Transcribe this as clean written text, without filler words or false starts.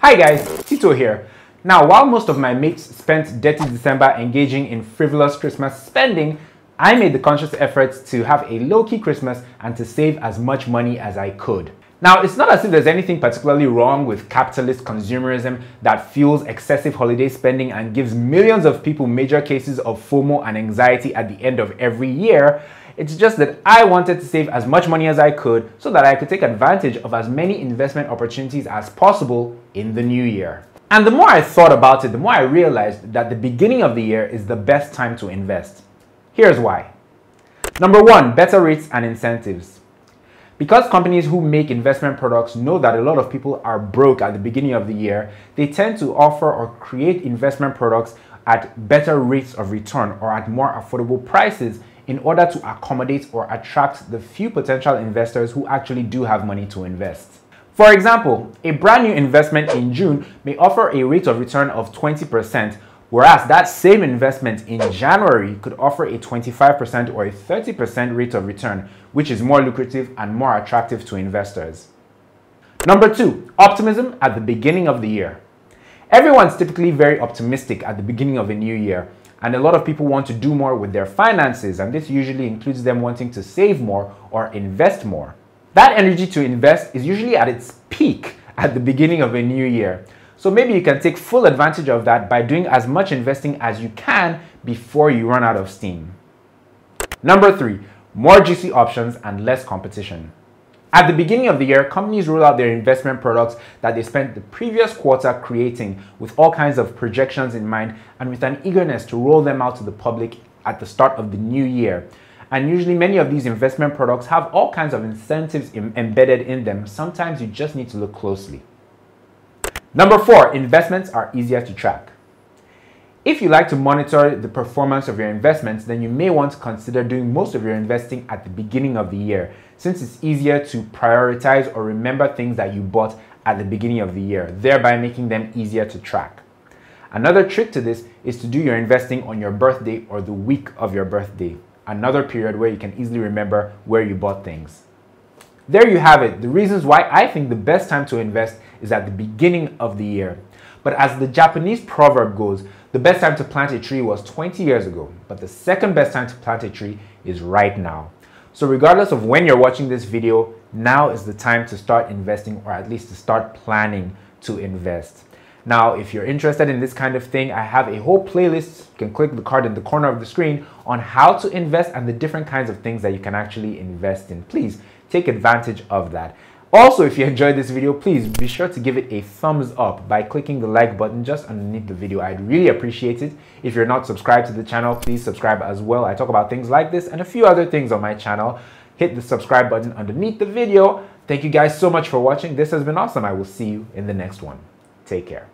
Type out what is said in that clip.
Hi guys, Tito here. Now, while most of my mates spent dirty December engaging in frivolous Christmas spending, I made the conscious effort to have a low-key Christmas and to save as much money as I could. Now, it's not as if there's anything particularly wrong with capitalist consumerism that fuels excessive holiday spending and gives millions of people major cases of FOMO and anxiety at the end of every year. It's just that I wanted to save as much money as I could so that I could take advantage of as many investment opportunities as possible in the new year. And the more I thought about it, the more I realized that the beginning of the year is the best time to invest. Here's why. Number one, better rates and incentives. Because companies who make investment products know that a lot of people are broke at the beginning of the year, they tend to offer or create investment products at better rates of return or at more affordable prices in order to accommodate or attract the few potential investors who actually do have money to invest. For example, a brand new investment in June may offer a rate of return of 20%, whereas that same investment in January could offer a 25% or a 30% rate of return, which is more lucrative and more attractive to investors. Number two, optimism at the beginning of the year. Everyone's typically very optimistic at the beginning of a new year, and a lot of people want to do more with their finances, and this usually includes them wanting to save more or invest more. That energy to invest is usually at its peak at the beginning of a new year. So maybe you can take full advantage of that by doing as much investing as you can before you run out of steam. Number three, more juicy options and less competition. At the beginning of the year, companies roll out their investment products that they spent the previous quarter creating with all kinds of projections in mind and with an eagerness to roll them out to the public at the start of the new year. And usually many of these investment products have all kinds of incentives embedded in them. Sometimes you just need to look closely. Number four, investments are easier to track. If you like to monitor the performance of your investments, then you may want to consider doing most of your investing at the beginning of the year, since it's easier to prioritize or remember things that you bought at the beginning of the year, thereby making them easier to track. Another trick to this is to do your investing on your birthday or the week of your birthday, another period where you can easily remember where you bought things. There you have it, the reasons why I think the best time to invest is at the beginning of the year. But as the Japanese proverb goes, the best time to plant a tree was 20 years ago, but the second best time to plant a tree is right now. So regardless of when you're watching this video, now is the time to start investing, or at least to start planning to invest. Now, if you're interested in this kind of thing, I have a whole playlist. You can click the card in the corner of the screen on how to invest and the different kinds of things that you can actually invest in. Please take advantage of that. Also, if you enjoyed this video, please be sure to give it a thumbs up by clicking the like button just underneath the video. I'd really appreciate it. If you're not subscribed to the channel, please subscribe as well. I talk about things like this and a few other things on my channel. Hit the subscribe button underneath the video. Thank you guys so much for watching. This has been awesome. I will see you in the next one. Take care.